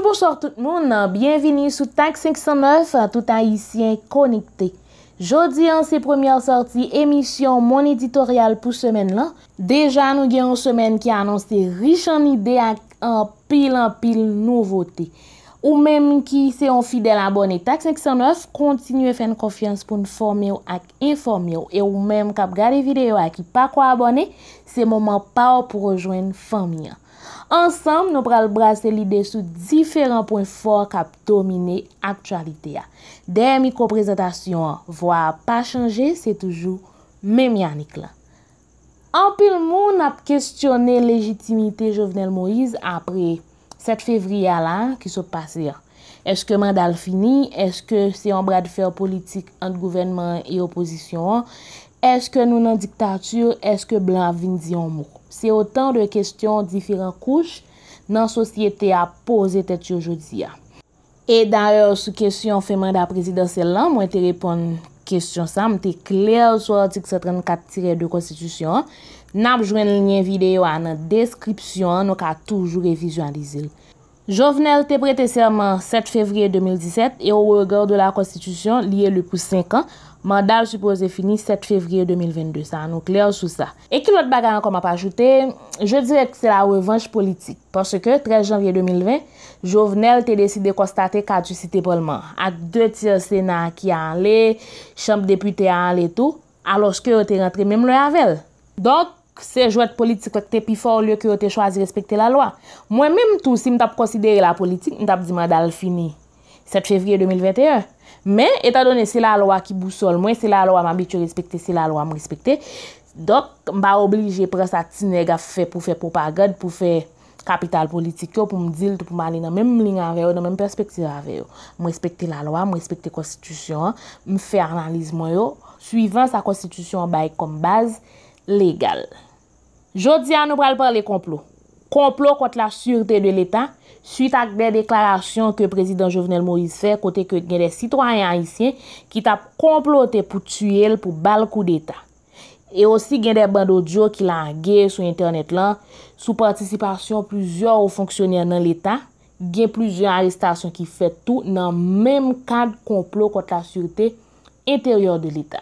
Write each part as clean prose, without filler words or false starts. Bonjour, bonsoir tout le monde. Bienvenue sous TAK 509, tout haïtien connecté. Jeudi, en ses premières sorties, émission Mon éditorial pour semaine là. Déjà, nous avons une semaine qui a annoncé riche en idées en pile nouveautés. Ou même qui sont fidèles abonnés TAK 509, continuez à faire confiance pour nous former et informer. Et ou même qui regardez vidéo et qui pas quoi abonné, c'est moment pas pour rejoindre famille. Ensemble, nous allons brasser l'idée sur différents points forts qui dominent l'actualité. Des micro-présentations, voire pas changer, c'est toujours même Yannick là. En pile monde a questionné légitimité Jovenel Moïse après 7 février là qui se passé. Est-ce que mandat fini? Est-ce que c'est un bras de fer politique entre gouvernement et opposition? Est-ce que nous sommes en dictature? Est-ce que blanc vient dire un mot? C'est autant de questions différentes couches dans la société à poser tête aujourd'hui. Et d'ailleurs, sous question fait mandat présidentiel, moi te répondre question ça, m'te clair sur l'article 134-2 de Constitution. N'a joint le lien vidéo en description, nous ka toujours visualiser. Jovenel te prêté serment 7 février 2017 et au regard de la Constitution, lié le pour 5 ans. Mandat supposé fini 7 février 2022. Ça nous clair sur ça. Et qui l'autre bagarre encore m'a pas ajouté, je dirais que c'est la revanche politique. Parce que 13 janvier 2020, Jovenel a décidé de constater caducité parlement. À 2 tiers Sénat qui a allé, Chambre député a allé tout, alors que était rentré même le Havel. Donc, c'est jouet politique qui était plus fort au lieu que tu choisi de respecter la loi. Moi-même, tout, si je considéré la politique, je dit mandat fini 7 février 2021. Mais, étant donné que c'est la loi qui boussole, moi, c'est la loi m'habitue à respecter, c'est la loi me respecter. Donc, je suis obligé de prendre ça pour faire propagande, pour faire capital politique, pour me dire, pour m'aller dans la même ligne avec eux, dans la même perspective avec eux. Je respecte la loi, je respecte la Constitution, je fais analyse, suivant sa Constitution comme base légale. Jodi a nous parler complot. Complot contre la sûreté de l'État. Suite à des déclarations que le président Jovenel Moïse fait, côté que des citoyens haïtiens qui ont comploté pour tuer, pour bal coup d'État. Et aussi, des bandes audio qui languent sur Internet, là, sous participation plusieurs hauts fonctionnaires dans l'État. Il y a plusieurs arrestations qui font tout dans le même cadre complot contre la sûreté intérieure de l'État.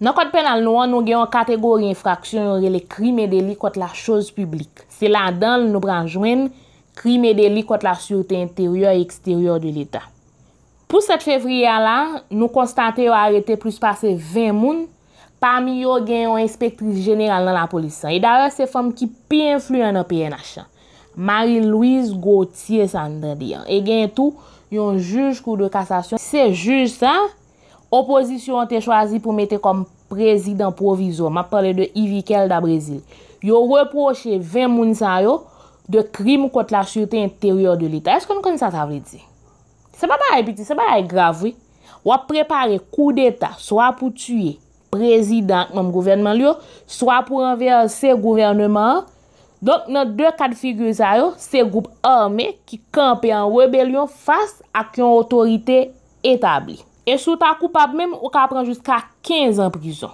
Dans le code pénal, nous avons une catégorie d'infraction, les crimes et délits contre la chose publique. C'est là-dedans nous prenons joindre crimes et délits contre la sûreté intérieure et extérieure de l'État. Pour 7 février, nous constatons arrêté plus de 20 personnes. Parmi eux, il y a une inspectrice générale dans la police. Et d'ailleurs, c'est une femme qui est plus influente dans le PNH. Marie-Louise Gauthier-Sandardia. Et il y a tout, un juge cour de cassation. C'est juge ça. Opposition a été choisi pour mettre comme président provisoire. Je parle de Yvickel Dabrésil. Ils ont reproché 20 personnes de crimes contre la sûreté intérieure de l'État. Est-ce que nous connaissons ça, ça veut dire? C'est pas petit, c'est pas grave. Ou préparer coup d'État, soit pour tuer président ou gouvernement, soit pour renverser le gouvernement. Donc, dans 2 cas de figure, c'est groupe armé qui campe en rébellion face à une autorité établie. Et sous ta coupable même, on peut prendre jusqu'à 15 ans de prison.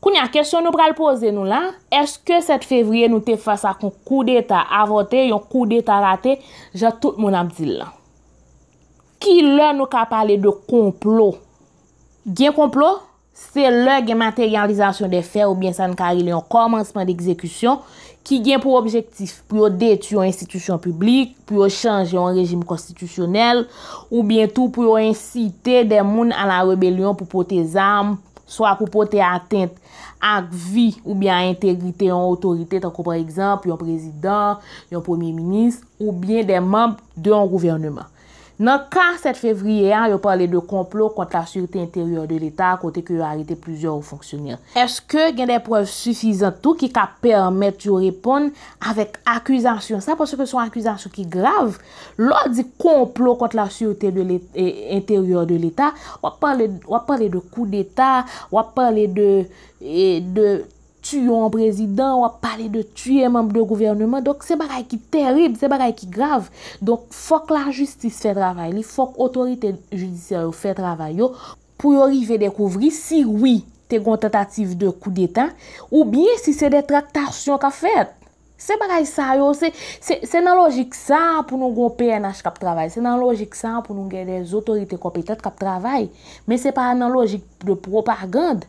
Quand il y a une question nous pral poser nous là, est-ce que 7 février nous te face à un coup d'État avorté, un coup d'État raté, j'ai tout le monde a dit là. Qui là nous ka parler de complot? Gen complot, c'est le gen matérialisation des faits ou bien ça ne carré un commencement d'exécution qui gen pour objectif pour détruire une institution publique, pour changer un régime constitutionnel ou bien tout pour inciter des gens à la rébellion pour porter des armes. Soit pour porter atteinte à vie ou bien à intégrité en autorité, comme par exemple un président, un premier ministre ou bien des membres d'un gouvernement. Dans le cas 7 février, on parle de complot contre la sûreté intérieure de l'État, côté que arrêté plusieurs fonctionnaires. Est-ce que y a des preuves suffisantes tout qui permettent de répondre avec accusation? Ça parce que c'est une accusation qui est grave. Lors du complot contre la sûreté de intérieure de l'État, on parle de coup d'État, on parle de tuer un président, on parle de tuer un membre de gouvernement. Donc, c'est bagaille qui terrible, c'est bagaille qui grave. Donc, il faut que la justice fait travail, il faut que l'autorité judiciaire fait travail pour arriver à découvrir si oui, c'est une tentative de coup d'État ou bien si c'est des tractations qu'a faites. C'est pareil ça, c'est dans la logique ça pour nous avoir PNH qui travaille, c'est dans la logique ça pour nous avoir des autorités compétentes qui travaillent, mais ce n'est pas dans la logique de propagande.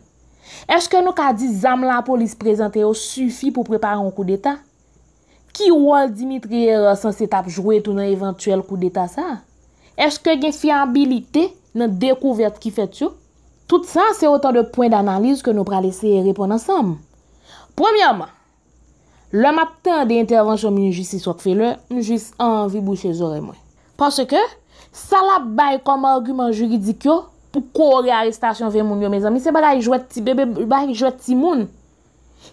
Est-ce que nous avons dit que la police présente suffit pour préparer un coup d'État? Qui rôle Dimitri est censé jouer dans un éventuel coup d'État ça? Est-ce que il y a fiabilité dans la découverte qui fait tout? Tout ça, c'est autant de points d'analyse que nous allons essayer de répondre ensemble. Premièrement, le matin des interventions de justice, je juste envie de boucher les oreilles. Parce que ça la baille comme argument juridique pour courir l'arrestation de mon mes amis. C'est pas jouer petit bébé, jouer petit monde.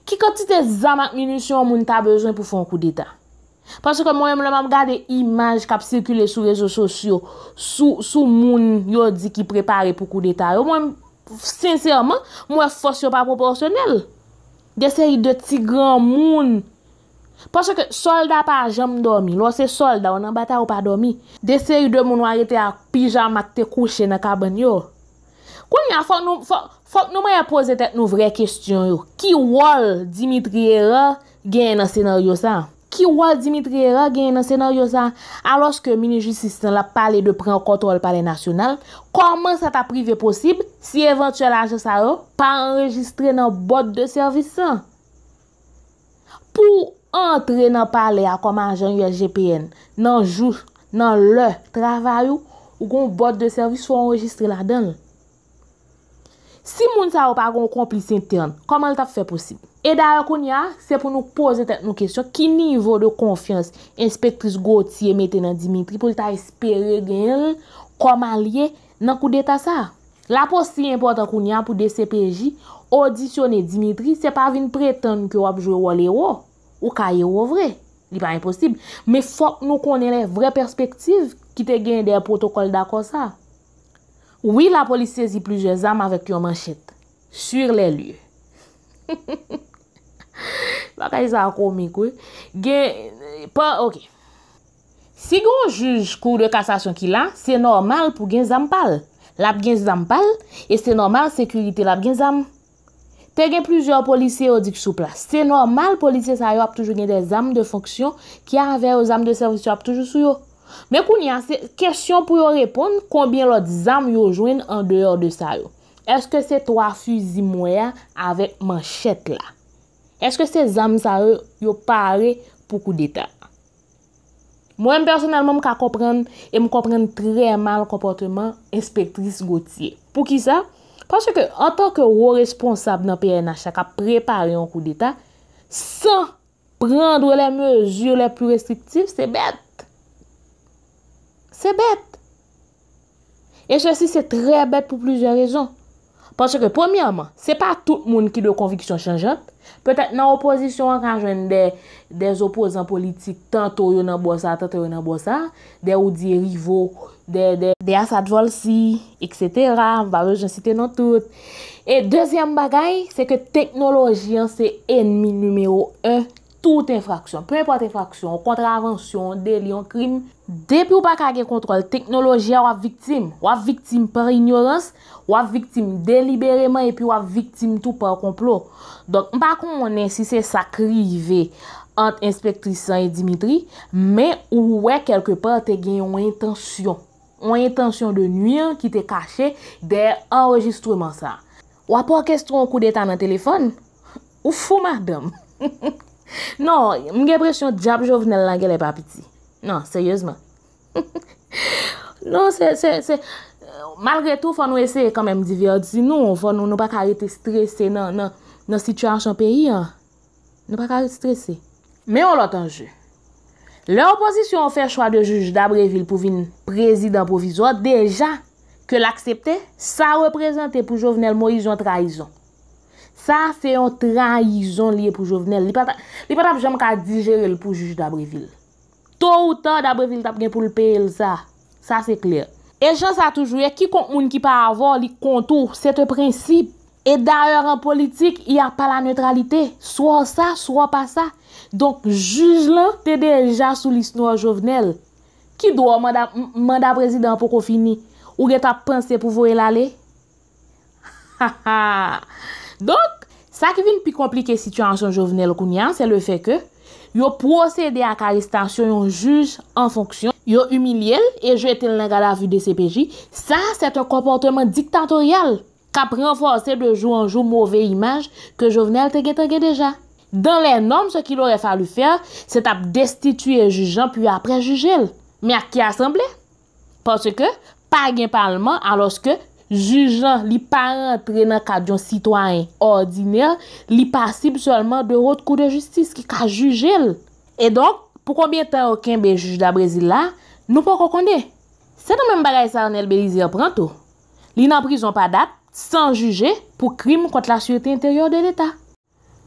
Qui quantité d'armes et munitions mon t'a besoin pour faire un coup d'État? Parce que moi-même, je regarde les images qui circulent sur les réseaux sociaux, sous moun yo di qui prépare pour coup d'État. Moi, sincèrement, moi, force pas proportionnelle. Des séries de petits grands moun. Parce que soldats pas jamais dormi. Lorsque soldats, on en bataille ou pas dormi. Des séries de moun arrêté à pyjama te couché dans cabane yo. Kounya faut nous me poser tête nous vraie question yo. Qui wol Dimitri Era gagne dans scénario ça? Qui wol Dimitri Era gagne dans scénario ça? Alors que ministre justice l'a parlé de prendre contrôle par les nationales, comment ça t'a privé possible si éventuel agent ça yo pas enregistré dans boîte de service ça? Pour entrer dans palais comme agent USGPN, dans jour, dans le travail ou gon boîte de service soit enregistré là-dedans. Si moun sa ou pa gon complice interne, comment t'a fait possible? Et d'ailleurs konya, c'est pour nous poser tête nous question, qui niveau de confiance inspectrice Gauthier mette dans Dimitri pour t'a espérer gagner comme allié dans coup d'état ça? La poste si important konya pour DCPJ auditionner Dimitri, c'est pas vinn prétendre que ou jouer rôle héros ou ka héros vrai, il pas impossible, mais faut nous connaître les vraies perspectives qui te gagne des protocoles d'accord ça. Oui, la police saisit plusieurs armes avec une manchette sur les lieux. Bakay ça comique, oui. Pas OK. Si un juge cour de cassation qui là, c'est normal pour gen zampal. La gen zampal et c'est normal sécurité la gen zam. Te gen plusieurs policiers au dik sous place. C'est normal policiers ça yo a toujours gen des armes de fonction qui avaient aux armes de service a toujours sou yo. Mais quand il y a cette question pour répondre, combien l'autre armes vous joignent en dehors de ça? Est-ce que c'est 3 fusils moyens avec manchette là? Est-ce que ces armes ça vous paré pour coup d'état? Moi personnellement, je comprends et je comprends très mal le comportement inspectrice Gauthier. Pour qui ça? Parce que en tant que responsable dans PNH qui a préparé un coup d'état sans prendre les mesures les plus restrictives, c'est bête. C'est bête. Et ceci, c'est très bête pour plusieurs raisons. Parce que, premièrement, ce n'est pas tout le monde qui a des convictions changeantes. Peut-être dans l'opposition, on a des opposants politiques, tantôt ils ont ça, tantôt ils ont ça, des ou des rivaux, des assadvolsi, etc. On va le citer dans tout. Et deuxième bagaille, c'est que technologie, c'est ennemi numéro 1. Toute infraction, peu importe infraction, contravention, délit, crime, depuis ou pas qu'à contrôle technologie ou à victime par ignorance, ou à victime délibérément et puis ou à victime tout par complot. Donc pas qu'on est si c'est sacrivé entre inspectrice et Dimitri, mais ou ouais quelque part t'es gagné une intention de nuire qui t'est cachée des enregistrements ça. Ou à pas orchestrer un coup d'état dans le téléphone, ou fou madame. Non, j'ai l'impression que Diable Jovenel Langue n'est pas petit. Non, sérieusement. Non, c'est... Malgré tout, il faut nous essayer quand même de divertir. Nous, il faut nous ne pas arrêter de stresser dans la situation pays. Nous ne pas arrêter de stresser. Mais on l'entend jeu. L'opposition fait choix de juge Dabrésil pour venir président provisoire. Déjà que l'accepter, ça représente pour Jovenel Moïse une trahison. Ça, c'est une trahison liée pour Jovenel. Il n'y a pas jamais qu'à digérer le pour juge Dabrésil. Tôt ou tard, Dabrésil t'a bien pour le payer ça. Ça, c'est clair. Et gens ça toujours, quiconque moun qui peut avoir les contours, c'est un principe. Et d'ailleurs, en politique, il n'y a pas la neutralité. Soit ça, soit pas ça. Donc, juge-là, t'es déjà sous l'histoire Jovenel. Qui doit mandat président pour qu'on finisse? Ou t'as pensé pour vous aller? Ha ha! Donc, Ça qui vient plus compliquer situation Jovenel Kounia, c'est le fait que yo procédé à l'arrestation juge en fonction, yo humilié et jeté dans la vue des CPJ. Ça c'est un comportement dictatorial qui renforce de jour en jour mauvaise image que Jovenel te déjà. Dans les normes, ce qu'il aurait fallu faire, c'est destituer jugeant puis après juger. Mais à qui assemblée? Parce que pas de parlement alors que jugeant li pas rentré dans cadre citoyen ordinaire, li passible seulement de haute cour de justice qui a jugé. Et donc, pour combien de temps aucun be juge Dabrésil là, nous pas connaît. C'est dans même bagaille ça Jovenel Moïse prend tout. Li en prison pas date, sans juger pour crime contre la sûreté intérieure de l'État.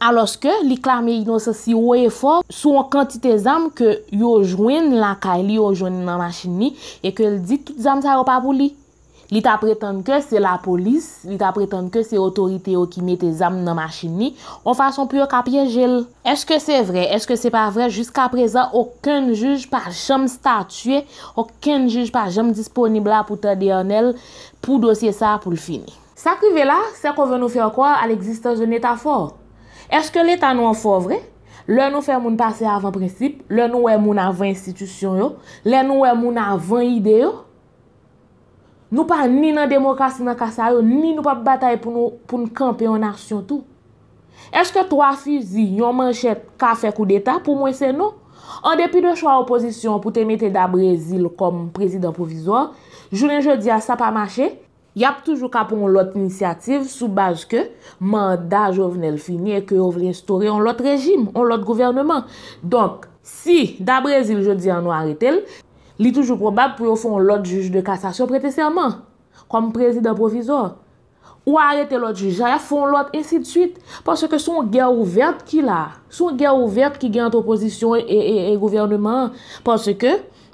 Alors que li clame innocence si haut et fort sous une quantité d'armes que yo joignent la caille, yo joignent dans machine et que il dit toutes armes ça pas pour lui. Il t'a prétendu que c'est la police, il t'a prétendu que c'est l'autorité qui met des âmes dans la machine, en façon pure qu'à piéger. Est-ce que c'est vrai? Est-ce que c'est pas vrai? Jusqu'à présent, aucun juge par jamais statué, aucun juge par jamais disponible là pour te dénoncer pour dossier ça pour le finir. Ça qui est là, c'est qu'on veut nous faire croire à l'existence d'un État fort. Est-ce que l'État nous est fort vrai? Le nous fait moun passer avant principe, le nous est moun avant institution yo, le nous est moun avant idée yo. Nous pas ni dans démocratie dans Kassayo, ni nous pas bataille pour nous camper en nation tout. Est-ce que trois fusils, une manchette, café coup d'état pour moi c'est non? En dépit de choix opposition pour te mettre Dabrésil comme président provisoire, journée jeudi à ça pas marché. Y a toujours qu'à prendre l'autre initiative sous base que mandat Jovenel fini et que on veut instaurer un autre régime, un autre gouvernement. Donc si Dabrésil jeudi en nous arrêter, il est toujours probable pour faire l'autre juge de cassation prêter serment comme président provisoire. Ou arrêter l'autre juge, font l'autre, ainsi de suite. Parce que son guerre ouverte qui là, son guerre ouverte qui gagne entre opposition et gouvernement. Parce que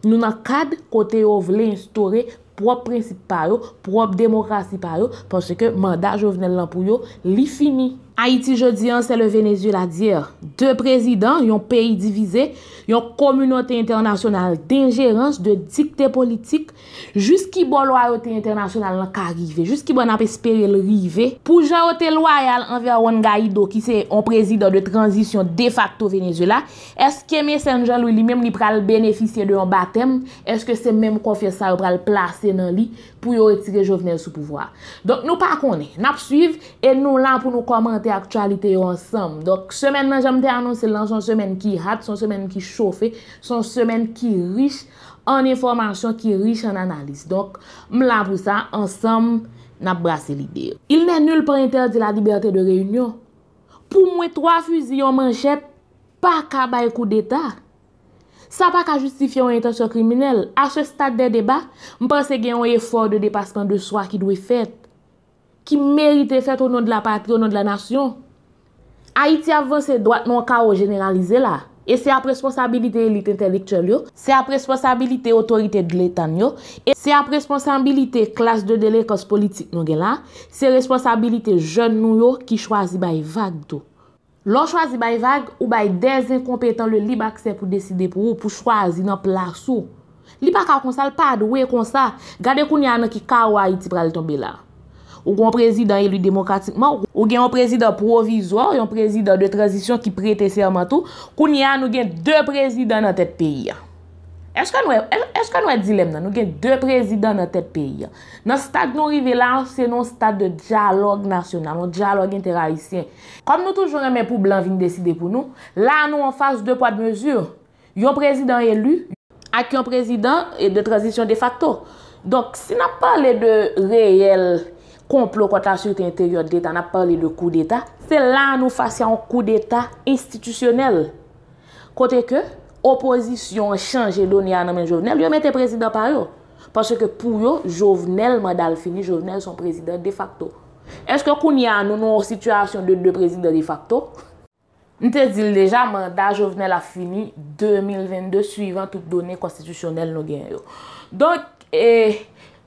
nous n'avons qu'à côté où voulons instaurer propre principe par eux, propre démocratie par eux, parce que mandat Jovenel Lampouyo, li fini. Haïti jeudi, c'est le Venezuela d'hier. Deux présidents, un pays divisé, une communauté internationale d'ingérence, de dictée politique, jusqu'à bon loyauté internationale arrive, jusqu'à bon espérer le rive. Pour j'aoté loyal envers Juan Guaido, qui c'est un président de transition de facto Venezuela, est-ce que M. Jean-Louis lui-même li pral bénéficier de un baptême? Est-ce que c'est même confiance ça pral placer dans lui pour retirer Jovenel sous pouvoir? Donc nous pas connaît, n'a suivre et nous là pour nous commenter actualité ensemble. Donc semaine là j'aime te annoncer là son semaine qui hâte, son semaine qui chauffe, son semaine qui riche en information, qui riche en analyse. Donc là pour ça ensemble n'a brassé l'idée. Il n'est nulle part interdit la liberté de réunion. Pour moi trois fusils en manchette pas qu'à bail coup d'état. Ça pas qu'à justifier une intention criminelle. À ce stade des débats, je pense qu'il y a un effort de dépassement de soi qui doit être fait, qui mérite fait au nom de la patrie, au nom de la nation. Haïti avance droit non chaos généralisé là. Et c'est après responsabilité élite intellectuelle, c'est après responsabilité autorité de l'État, et c'est après responsabilité classe de délinquance politique nous là, c'est responsabilité jeune nous qui choisit by vague tout. L'on choisit by vague ou by des incompétents le libre accès pour décider pour choisir dans place où. Li pa ka konsal pas doué comme ça. Gardez qu'on y a qui chaos Haïti pral tomber là. Ou un président élu démocratiquement, ou un président provisoire, un président de transition qui prête serment tout, qu'on y a nous gagne deux présidents dans tête pays. Est-ce que nous a dilemme là, nous gagne deux présidents dans tête pays. Dans stade nous arrivé là, c'est non stade de dialogue national, un dialogue interhaïtien. Comme nous toujours aimer pour blanc vinn décider pour nous, là nous en face deux poids de mesure. Un président élu avec un président de transition de facto. Donc si n'a pas les de réel complot contre la sûreté intérieure de l'État, on a parlé de coup d'État, c'est là nous faisons un coup d'État institutionnel. Côté que l'opposition change et donne à nommé Jovenel, ils mettent président par eux. Parce que pour eux, Jovenel, mandat fini, Jovenel sont président de facto. Est-ce que qu'on y a une situation de deux présidents de facto? Nous te dit déjà, mandat Jovenel a fini 2022 suivant toutes données constitutionnelles nous gagnons. Donc,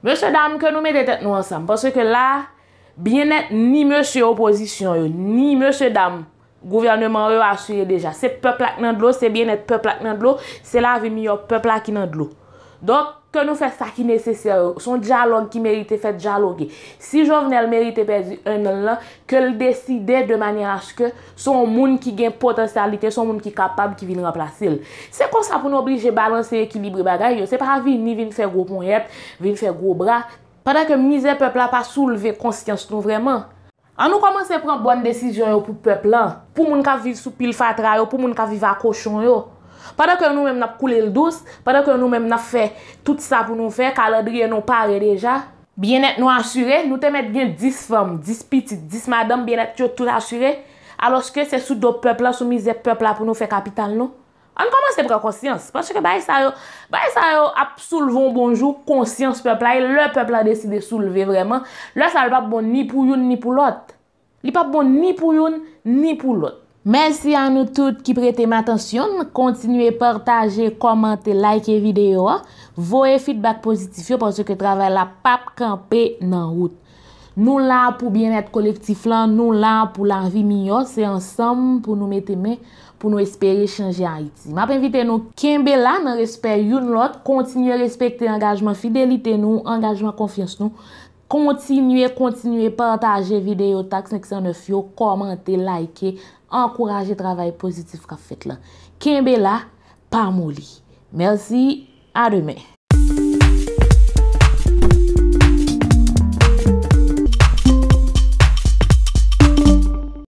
monsieur dame que nous mettons tête nous ensemble parce que là bien net ni monsieur opposition yo, ni monsieur dame gouvernement yo assuré déjà c'est peuple là dans de l'eau, c'est bien net peuple là dans de l'eau, c'est la vie meilleur peuple là qui dans de l'eau. Donc que nous faisons ça qui est nécessaire, son dialogue qui mérite fait dialoguer. Si Jovenel mérite perdu un an, que le décider de manière à ce que son monde qui gagne potentialité, son monde qui est capable, qui vient remplacer. C'est comme ça pour nous obliger à balancer l'équilibre bagaille. C'est pas venir faire gros poignet, venir faire gros bras, pendant que misère peuple n'a pas soulevé conscience nous vraiment. On nous commence à prendre bonne décision pour le peuple, pour les gens qui vivent sous pile fatra, pour les gens qui vivent à cochon. Pendant que nous-mêmes nous coulé le douce, pendant que nous-mêmes nous fait tout ça pour nous faire, calendrier nous paraît déjà. Bien-être nous assuré, nous te mettons bien 10 femmes, 10 petites, 10 madames, bien-être tout assuré. Alors que c'est sous d'autres peuples, sous misère peuple pour nous faire capital, non? On commence à prendre conscience. Parce que bah ça yo a soulevé bonjour conscience peuple là, le peuple a décidé de soulever vraiment. Là ça n'est pas bon ni pour une ni pour l'autre. Il n'est pas bon ni pour une ni pour l'autre. Merci à nous toutes qui prêtez ma attention. Continuez à partager, commenter, liker vidéo. Voyez feedback positif parce que travail la pape camper dans route. Nous là pour bien-être collectif là, nous là pour la vie meilleure, c'est ensemble pour nous mettre main pour nous espérer changer Haïti. M'a invité nous kembe là dans respect une l'autre, continuer respecter engagement, fidélité nous, engagement confiance nous. Continuer partager vidéo TAK 509 yo, commenter, liker, encourager travail positif qu'a fait là. Kembe là, pas molli. Merci, à demain.